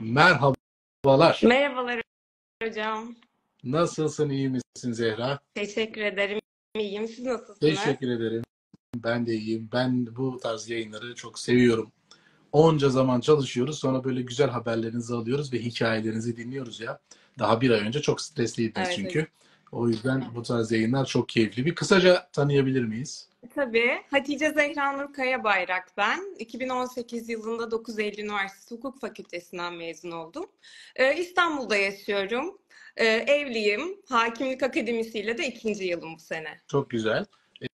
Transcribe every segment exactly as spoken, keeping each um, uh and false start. Merhabalar. Merhabalar hocam. Nasılsın, iyi misin Zehra? Teşekkür ederim, iyiyim. Siz nasılsınız? Teşekkür ederim. Ben de iyiyim. Ben bu tarz yayınları çok seviyorum. Onca zaman çalışıyoruz, sonra böyle güzel haberlerinizi alıyoruz ve hikayelerinizi dinliyoruz ya. Daha bir ay önce çok stresliydiniz evet, çünkü. Evet. O yüzden bu tarz yayınlar çok keyifli. Bir kısaca tanıyabilir miyiz? Tabii. Hatice Zehranur Kayabayrak ben. iki bin on sekiz yılında Dokuz Eylül Üniversitesi Hukuk Fakültesinden mezun oldum. Ee, İstanbul'da yaşıyorum. Ee, evliyim. Hakimlik Akademisi ile de ikinci yılım bu sene. Çok güzel. Ee,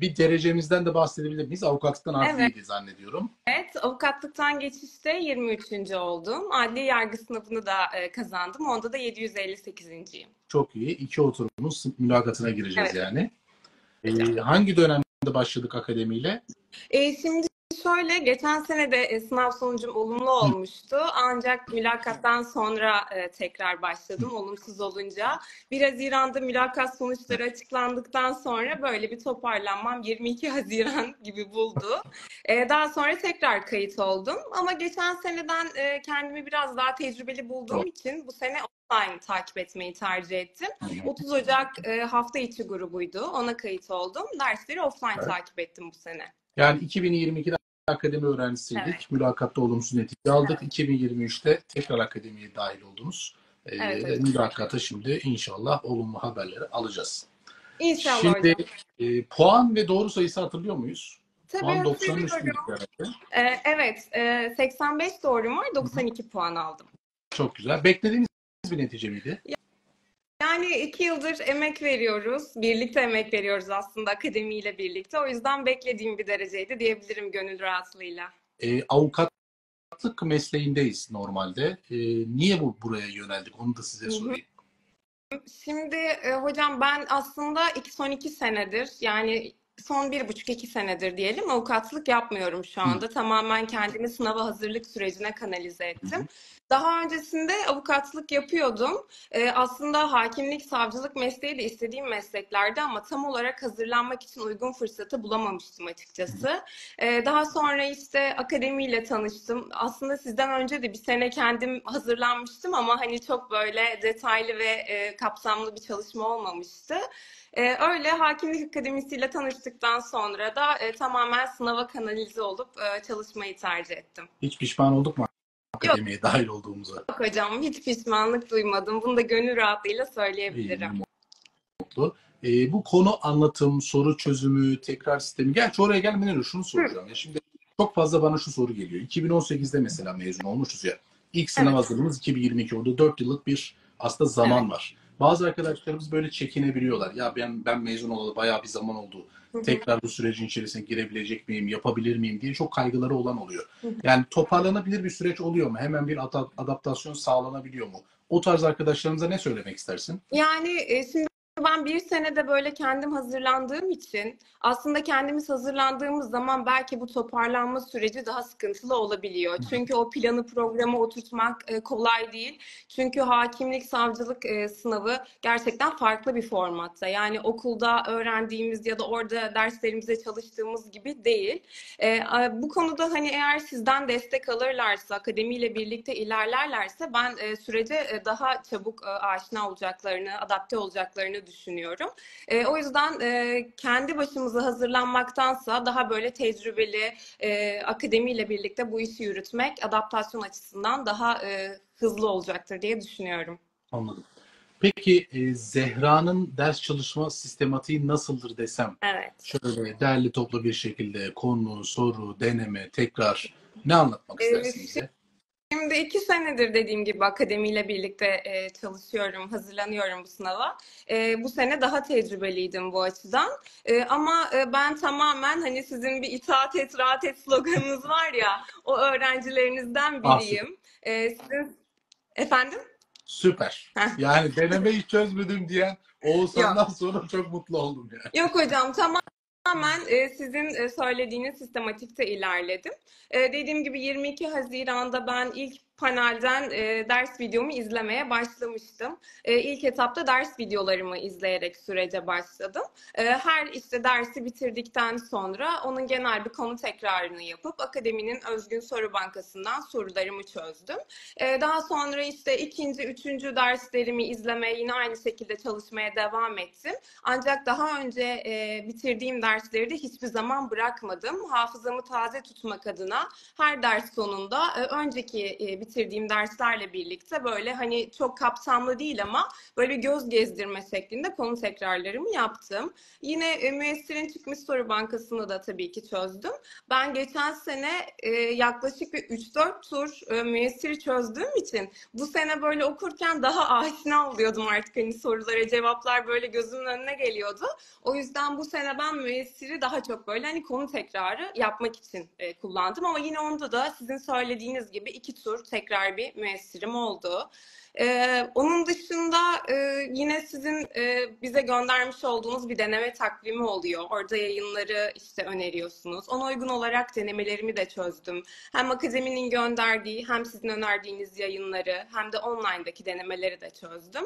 bir derecemizden de bahsedebilir miyiz? Avukatlıktan adliydi evet. zannediyorum. Evet. Avukatlıktan geçişte yirmi üçüncü oldum. Adli Yargı sınavını da e, kazandım. Onda da yedi yüz elli sekiz'iyim. Çok iyi. İki oturumun mülakatına gireceğiz evet. yani. Ee, hangi dönemde başladık akademiyle? Ee, şimdi şöyle, geçen sene de e, sınav sonucum olumlu olmuştu. Ancak mülakattan sonra e, tekrar başladım olumsuz olunca. bir Haziran'da mülakat sonuçları açıklandıktan sonra böyle bir toparlanmam yirmi iki Haziran gibi buldu. E, daha sonra tekrar kayıt oldum. Ama geçen seneden e, kendimi biraz daha tecrübeli bulduğum için bu sene online takip etmeyi tercih ettim. otuz Ocak e, hafta içi grubuydu. Ona kayıt oldum. Dersleri offline evet. takip ettim bu sene. Yani iki bin yirmi iki'de akademi öğrencisiydik. Evet. Mülakatta olumsuz netice aldık. Evet. iki bin yirmi üç'te tekrar akademiye dahil oldunuz. Ee, evet, evet. Mülakata şimdi inşallah olumlu haberleri alacağız. İnşallah şimdi, hocam. E, puan ve doğru sayısı hatırlıyor muyuz? Tabii doksan üç. Ee, evet. E, seksen beş doğrum var. doksan iki Hı-hı. puan aldım. Çok güzel. Beklediğiniz bir netice miydi? Ya, yani iki yıldır emek veriyoruz. Birlikte emek veriyoruz aslında akademiyle birlikte. O yüzden beklediğim bir dereceydi diyebilirim gönül rahatlığıyla. E, avukatlık mesleğindeyiz normalde. E, niye bu buraya yöneldik? Onu da size sorayım. Şimdi e, hocam ben aslında iki, son iki senedir yani son bir buçuk iki senedir diyelim avukatlık yapmıyorum şu anda. Hı. Tamamen kendimi sınava hazırlık sürecine kanalize ettim. Hı. Daha öncesinde avukatlık yapıyordum. Ee, aslında hakimlik, savcılık mesleği de istediğim mesleklerdi ama tam olarak hazırlanmak için uygun fırsatı bulamamıştım açıkçası. Ee, daha sonra işte akademiyle tanıştım. Aslında sizden önce de bir sene kendim hazırlanmıştım ama hani çok böyle detaylı ve e, kapsamlı bir çalışma olmamıştı. Ee, öyle Hakimlik Akademisi ile tanıştıktan sonra da e, tamamen sınava kanalize olup e, çalışmayı tercih ettim. Hiç pişman olduk mu akademiye Yok. dahil olduğumuza? Yok hocam, hiç pişmanlık duymadım. Bunu da gönül rahatlığıyla söyleyebilirim. Ee, bu konu anlatım, soru çözümü, tekrar sistemi. Gerçi oraya gelmeden önce şunu soracağım. Ya şimdi çok fazla bana şu soru geliyor. iki bin on sekiz'de mesela mezun olmuşuz ya. İlk sınav evet. hazırlığımız iki bin yirmi iki oldu. dört yıllık bir aslında zaman evet. var. Bazı arkadaşlarımız böyle çekinebiliyorlar. Ya ben ben mezun olalı bayağı bir zaman oldu. Tekrar bu sürecin içerisine girebilecek miyim, yapabilir miyim diye çok kaygıları olan oluyor. Yani toparlanabilir bir süreç oluyor mu? Hemen bir adaptasyon sağlanabiliyor mu? O tarz arkadaşlarımıza ne söylemek istersin? Yani şimdi ben bir senede böyle kendim hazırlandığım için aslında kendimiz hazırlandığımız zaman belki bu toparlanma süreci daha sıkıntılı olabiliyor. Çünkü o planı programa oturtmak kolay değil. Çünkü hakimlik, savcılık sınavı gerçekten farklı bir formatta. Yani okulda öğrendiğimiz ya da orada derslerimize çalıştığımız gibi değil. Bu konuda hani eğer sizden destek alırlarsa, akademiyle birlikte ilerlerlerse ben sürece daha çabuk aşina olacaklarını, adapte olacaklarını düşünüyorum. E, o yüzden e, kendi başımıza hazırlanmaktansa daha böyle tecrübeli e, akademiyle birlikte bu işi yürütmek adaptasyon açısından daha e, hızlı olacaktır diye düşünüyorum. Anladım. Peki e, Zehra'nın ders çalışma sistematiği nasıldır desem? Evet. Şöyle derli toplu bir şekilde konu, soru, deneme, tekrar ne anlatmak istersiniz? Evet. Şimdi iki senedir dediğim gibi akademiyle birlikte e, çalışıyorum, hazırlanıyorum bu sınava. E, bu sene daha tecrübeliydim bu açıdan. E, ama e, ben tamamen hani sizin bir itaat et, rahat et sloganınız var ya, o öğrencilerinizden biriyim. E, sizin efendim? Süper. Yani denemeyi çözmedim diyen Oğuzhan'dan sonra çok mutlu oldum yani. Yok hocam, tamam. Hemen sizin söylediğiniz sistematikte ilerledim. Dediğim gibi yirmi iki Haziran'da ben ilk panelden e, ders videomu izlemeye başlamıştım. E, ilk etapta ders videolarımı izleyerek sürece başladım. E, her işte dersi bitirdikten sonra onun genel bir konu tekrarını yapıp akademinin Özgün Soru Bankası'ndan sorularımı çözdüm. E, daha sonra işte ikinci, üçüncü derslerimi izlemeye yine aynı şekilde çalışmaya devam ettim. Ancak daha önce e, bitirdiğim dersleri de hiçbir zaman bırakmadım. Hafızamı taze tutmak adına her ders sonunda e, önceki e, bitirdiğim derslerle birlikte böyle hani çok kapsamlı değil ama böyle bir göz gezdirme şeklinde konu tekrarlarımı yaptım. Yine e, Müessir'in çıkmış soru bankasını da tabii ki çözdüm. Ben geçen sene e, yaklaşık bir üç dört tur e, Müessir'i çözdüğüm için bu sene böyle okurken daha aşina oluyordum artık. Hani sorulara cevaplar böyle gözümün önüne geliyordu. O yüzden bu sene ben Müessir'i daha çok böyle hani konu tekrarı yapmak için e, kullandım. Ama yine onda da sizin söylediğiniz gibi iki tur tekrar bir Müessir'im oldu. Ee, onun dışında e, yine sizin e, bize göndermiş olduğunuz bir deneme takvimi oluyor. Orada yayınları işte öneriyorsunuz. Ona uygun olarak denemelerimi de çözdüm. Hem akademinin gönderdiği hem sizin önerdiğiniz yayınları hem de online'daki denemeleri de çözdüm.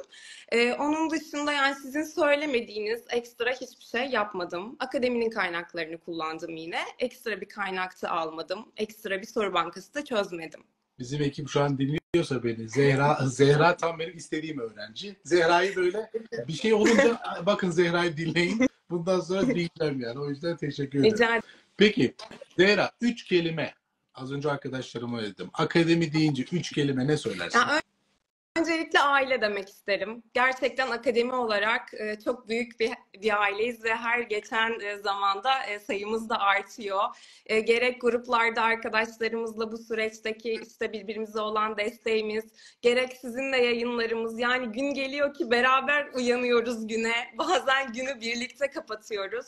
Ee, onun dışında yani sizin söylemediğiniz ekstra hiçbir şey yapmadım. Akademinin kaynaklarını kullandım yine. Ekstra bir kaynakta almadım. Ekstra bir soru bankası da çözmedim. Bizim ekip şu an dinliyorsa beni, Zehra, Zehra tam benim istediğim öğrenci. Zehra'yı böyle bir şey olunca bakın Zehra'yı dinleyin. Bundan sonra dinleyeceğim yani. O yüzden teşekkür ederim. Rica ederim. Peki Zehra, üç kelime. Az önce arkadaşlarıma dedim. Akademi deyince üç kelime ne söylersin? Ya, öncelikle aile demek isterim. Gerçekten akademi olarak çok büyük bir, bir aileyiz ve her geçen zamanda sayımız da artıyor. Gerek gruplarda arkadaşlarımızla bu süreçteki işte birbirimize olan desteğimiz, gerek sizinle yayınlarımız. Yani gün geliyor ki beraber uyanıyoruz güne. Bazen günü birlikte kapatıyoruz.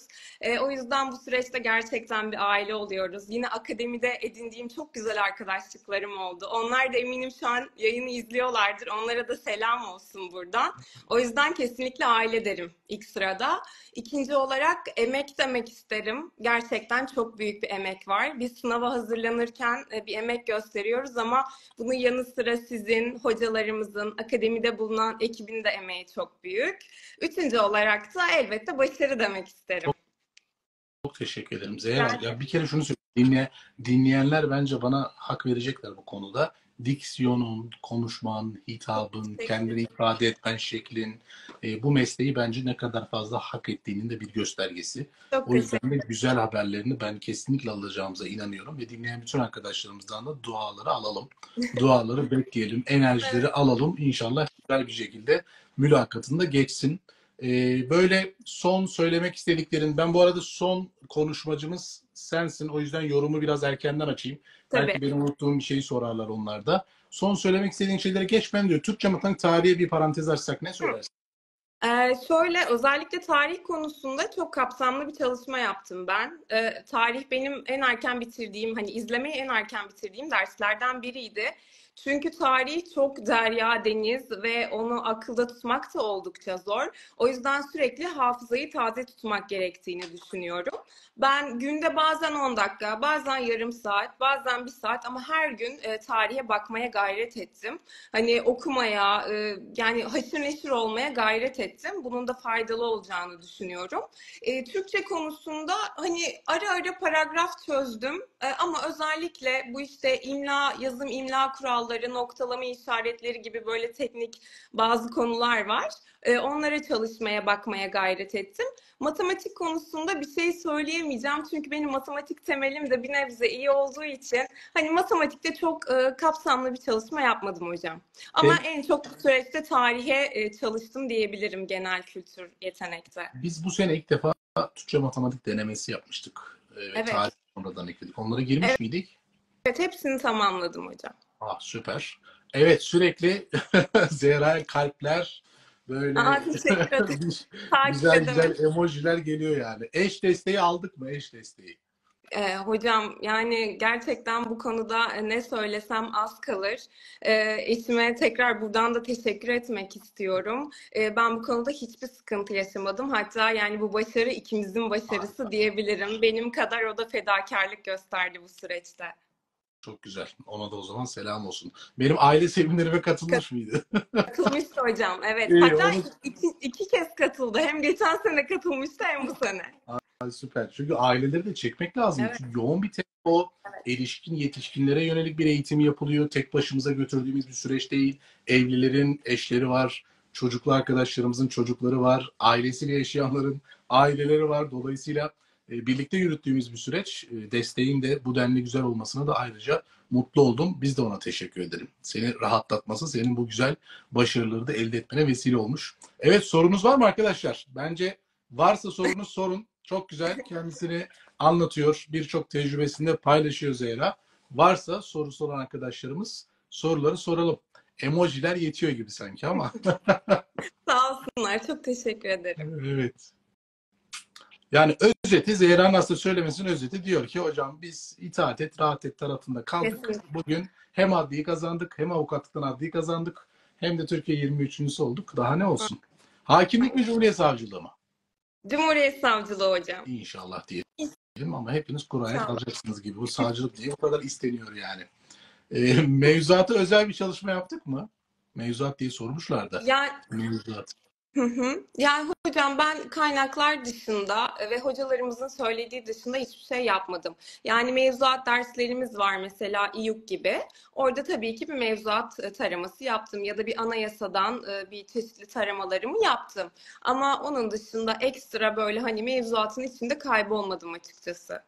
O yüzden bu süreçte gerçekten bir aile oluyoruz. Yine akademide edindiğim çok güzel arkadaşlıklarım oldu. Onlar da eminim şu an yayını izliyorlardır. Onlara da selam olsun buradan. O yüzden kesinlikle aile derim ilk sırada. İkinci olarak emek demek isterim. Gerçekten çok büyük bir emek var. Biz sınava hazırlanırken bir emek gösteriyoruz ama bunun yanı sıra sizin, hocalarımızın, akademide bulunan ekibin de emeği çok büyük. Üçüncü olarak da elbette başarı demek isterim. Çok, çok teşekkür ederim Zehra. Ben... Ya bir kere şunu söyleyeyim. Dinle, dinleyenler bence bana hak verecekler bu konuda. Diksiyonun, konuşman, hitabın, kendini ifade etmen şeklin e, bu mesleği bence ne kadar fazla hak ettiğinin de bir göstergesi. Çok o yüzden de güzel haberlerini ben kesinlikle alacağımıza inanıyorum ve dinleyen bütün arkadaşlarımızdan da duaları alalım. Duaları bekleyelim, enerjileri alalım. İnşallah güzel bir şekilde mülakatında geçsin. E, böyle son söylemek istediklerin, ben bu arada son konuşmacımız sensin. O yüzden yorumu biraz erkenden açayım. Tabii. Belki benim unuttuğum bir şeyi sorarlar onlar da. Son söylemek istediğin şeylere geçmem diyor. Türkçe matematik tarihe bir parantez açsak ne söylersin? Ee, şöyle, özellikle tarih konusunda çok kapsamlı bir çalışma yaptım ben. Ee, tarih benim en erken bitirdiğim, hani izlemeyi en erken bitirdiğim derslerden biriydi. Çünkü tarih çok derya deniz ve onu akılda tutmak da oldukça zor. O yüzden sürekli hafızayı taze tutmak gerektiğini düşünüyorum. Ben günde bazen on dakika, bazen yarım saat, bazen bir saat ama her gün e, tarihe bakmaya gayret ettim. Hani okumaya, e, yani haşır neşir olmaya gayret ettim. Bunun da faydalı olacağını düşünüyorum. E, Türkçe konusunda hani ara ara paragraf çözdüm e, ama özellikle bu işte imla, yazım imla kuralları, noktalama işaretleri gibi böyle teknik bazı konular var. Ee, onlara çalışmaya, bakmaya gayret ettim. Matematik konusunda bir şey söyleyemeyeceğim. Çünkü benim matematik temelim de bir nebze iyi olduğu için hani matematikte çok e, kapsamlı bir çalışma yapmadım hocam. Ama evet, en çok süreçte tarihe e, çalıştım diyebilirim genel kültür yetenekte. Biz bu sene ilk defa Türkçe matematik denemesi yapmıştık. Ee, evet. Tarih sonradan ekledik. Onlara girmiş evet. miydik? Evet, hepsini tamamladım hocam. Ah süper. Evet, sürekli Zehra kalpler böyle Aa, güzel güzel emojiler geliyor yani. Eş desteği aldık mı? Eş desteği. Ee, hocam yani gerçekten bu konuda ne söylesem az kalır. Ee, eşime tekrar buradan da teşekkür etmek istiyorum. Ee, ben bu konuda hiçbir sıkıntı yaşamadım. Hatta yani bu başarı ikimizin başarısı Aa, diyebilirim. Benim kadar o da fedakarlık gösterdi bu süreçte. Çok güzel. Ona da o zaman selam olsun. Benim aile seminerime katılmış Kat mıydı? Katılmıştı hocam. Evet. İyi, hatta onu... iki, iki kez katıldı. Hem geçen sene katılmıştı hem bu sene. Aa, süper. Çünkü aileleri de çekmek lazım. Evet. Çünkü yoğun bir tempo. Evet. Erişkin, yetişkinlere yönelik bir eğitim yapılıyor. Tek başımıza götürdüğümüz bir süreç değil. Evlilerin eşleri var. Çocuklu arkadaşlarımızın çocukları var. Ailesiyle yaşayanların aileleri var. Dolayısıyla birlikte yürüttüğümüz bir süreç. Desteğin de bu denli güzel olmasına da ayrıca mutlu oldum. Biz de ona teşekkür edelim. Seni rahatlatması, senin bu güzel başarıları da elde etmene vesile olmuş. Evet, sorunuz var mı arkadaşlar? Bence varsa sorunuz sorun. Çok güzel kendisini anlatıyor. Birçok tecrübesinde paylaşıyor Zehra. Varsa soru soran arkadaşlarımız soruları soralım. Emojiler yetiyor gibi sanki ama. Sağ olsunlar. Çok teşekkür ederim. Evet. Yani özeti, Zehra'nın aslında söylemesinin özeti diyor ki hocam biz itaat et, rahat et tarafında kaldık. Kesinlikle. Bugün hem adliyi kazandık, hem avukatlıktan adliyi kazandık, hem de Türkiye yirmi üçüncüsü olduk. Daha ne olsun? Hı. Hakimlik mi, Cumhuriyet Savcılığı mı? Cumhuriyet Savcılığı hocam. İnşallah diyelim ama hepiniz kuraya kalacaksınız gibi. Bu savcılık diye bu kadar isteniyor yani. E, mevzuata özel bir çalışma yaptık mı? Mevzuat diye sormuşlardı. Yani... Mevzuat. Hı hı. Yani hocam ben kaynaklar dışında ve hocalarımızın söylediği dışında hiçbir şey yapmadım. Yani mevzuat derslerimiz var mesela İYUK gibi. Orada tabii ki bir mevzuat taraması yaptım ya da bir anayasadan bir çeşitli taramalarımı yaptım. Ama onun dışında ekstra böyle hani mevzuatın içinde kaybolmadım açıkçası.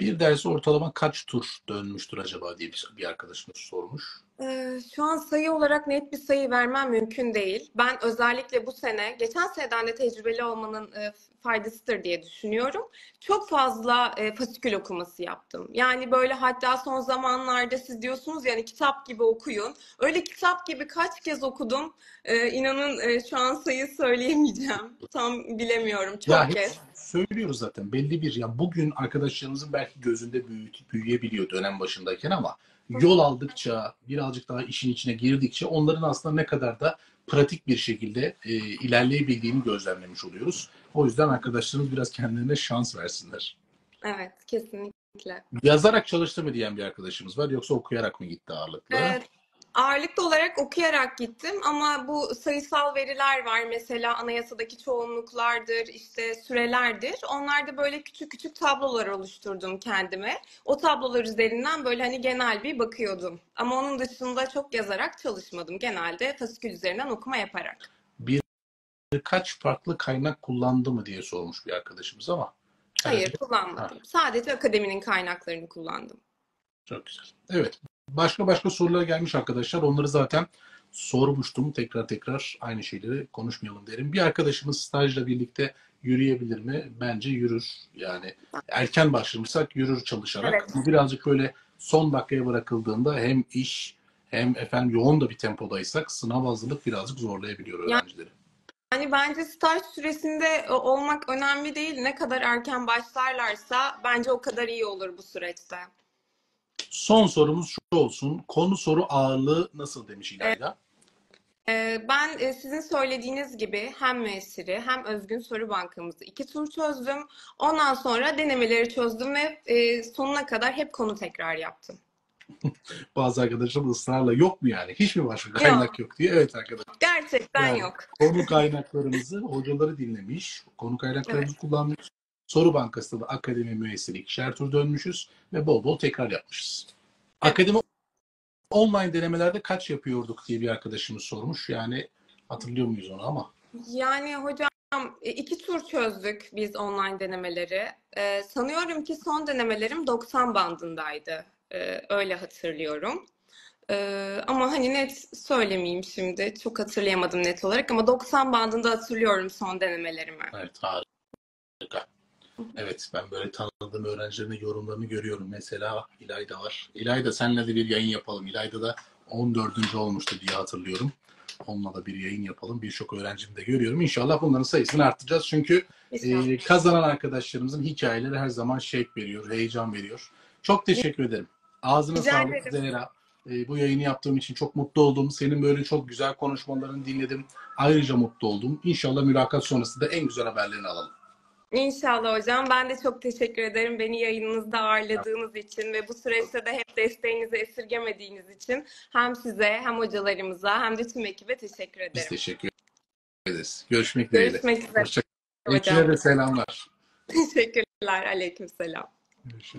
Bir dersi ortalama kaç tur dönmüştür acaba diye bir arkadaşımız sormuş. Ee, şu an sayı olarak net bir sayı vermem mümkün değil. Ben özellikle bu sene, geçen seneden de tecrübeli olmanın e, faydasıdır diye düşünüyorum. Çok fazla e, fasikül okuması yaptım. Yani böyle hatta son zamanlarda siz diyorsunuz yani kitap gibi okuyun. Öyle kitap gibi kaç kez okudum. E, inanın e, şu an sayı söyleyemeyeceğim. Tam bilemiyorum. Çok ya kez. Söylüyoruz zaten belli bir. Ya bugün arkadaşlarımızın belki gözünde büyüt, büyüyebiliyor dönem başındayken ama yol aldıkça, birazcık daha işin içine girdikçe onların aslında ne kadar da pratik bir şekilde e, ilerleyebildiğini gözlemlemiş oluyoruz. O yüzden arkadaşlarımız biraz kendilerine şans versinler. Evet, kesinlikle. Yazarak çalıştı mı diyen bir arkadaşımız var, yoksa okuyarak mı gitti ağırlıklı? Evet. Ağırlıklı olarak okuyarak gittim ama bu sayısal veriler var mesela anayasadaki çoğunluklardır, işte sürelerdir. Onlarda böyle küçük küçük tablolar oluşturdum kendime. O tablolar üzerinden böyle hani genel bir bakıyordum. Ama onun dışında çok yazarak çalışmadım. Genelde fasikül üzerinden okuma yaparak. Birkaç farklı kaynak kullandı mı diye sormuş bir arkadaşımız ama. Hayır, evet. Kullanmadım. Ha. Sadece akademinin kaynaklarını kullandım. Çok güzel. Evet. Başka başka sorular gelmiş arkadaşlar. Onları zaten sormuştum. Tekrar tekrar aynı şeyleri konuşmayalım derim. Bir arkadaşımız stajla birlikte yürüyebilir mi? Bence yürür. Yani erken başlamışsak yürür çalışarak. Evet. Bu birazcık böyle son dakikaya bırakıldığında hem iş hem efendim yoğun da bir tempodaysak sınav hazırlık birazcık zorlayabiliyor öğrencileri. Yani... Yani bence staj süresinde olmak önemli değil. Ne kadar erken başlarlarsa bence o kadar iyi olur bu süreçte. Son sorumuz şu olsun. Konu soru ağırlığı nasıl demiş İlayda? Ben sizin söylediğiniz gibi hem Müessir'i hem Özgün Soru Bankamızı iki tur çözdüm. Ondan sonra denemeleri çözdüm ve sonuna kadar hep konu tekrar yaptım. Bazı arkadaşlarım ısrarla yok mu yani? Hiç mi başka kaynak yok, yok diye. Evet arkadaşlar. Gerçekten yani yok. Konu kaynaklarımızı hocaları dinlemiş. Konu kaynaklarımızı evet. kullanmış. Soru Bankası da akademi müessiri ikişer tur dönmüşüz ve bol bol tekrar yapmışız. Evet. Akademi online denemelerde kaç yapıyorduk diye bir arkadaşımız sormuş. Yani hatırlıyor muyuz onu ama? Yani hocam iki tur çözdük biz online denemeleri. Ee, sanıyorum ki son denemelerim doksan bandındaydı. Ee, öyle hatırlıyorum. Ee, ama hani net söylemeyeyim şimdi. Çok hatırlayamadım net olarak ama doksan bandında hatırlıyorum son denemelerimi. Evet, harika. Evet, ben böyle tanıdığım öğrencilerin yorumlarını görüyorum. Mesela İlayda var. İlayda seninle de bir yayın yapalım. İlayda da on dördüncü olmuştu diye hatırlıyorum. Onunla da bir yayın yapalım. Birçok öğrencimi de görüyorum. İnşallah bunların sayısını arttıracağız. Çünkü e, kazanan arkadaşlarımızın hikayeleri her zaman şevk veriyor, heyecan veriyor. Çok teşekkür ederim. Ağzına Rica sağlık ederim. Zehra. E, bu yayını yaptığım için çok mutlu oldum. Senin böyle çok güzel konuşmalarını dinledim. Ayrıca mutlu oldum. İnşallah mülakat sonrası da en güzel haberlerini alalım. İnşallah hocam. Ben de çok teşekkür ederim beni yayınınızda ağırladığınız için ve bu süreçte de hep desteğinizi esirgemediğiniz için hem size hem hocalarımıza hem de tüm ekibe teşekkür ederim. Biz teşekkür ederiz. Görüşmek dileğiyle. Görüşmek üzere. Hoşçakalın. Ekibe de selamlar. Teşekkürler. Aleykümselam. Görüşürüz.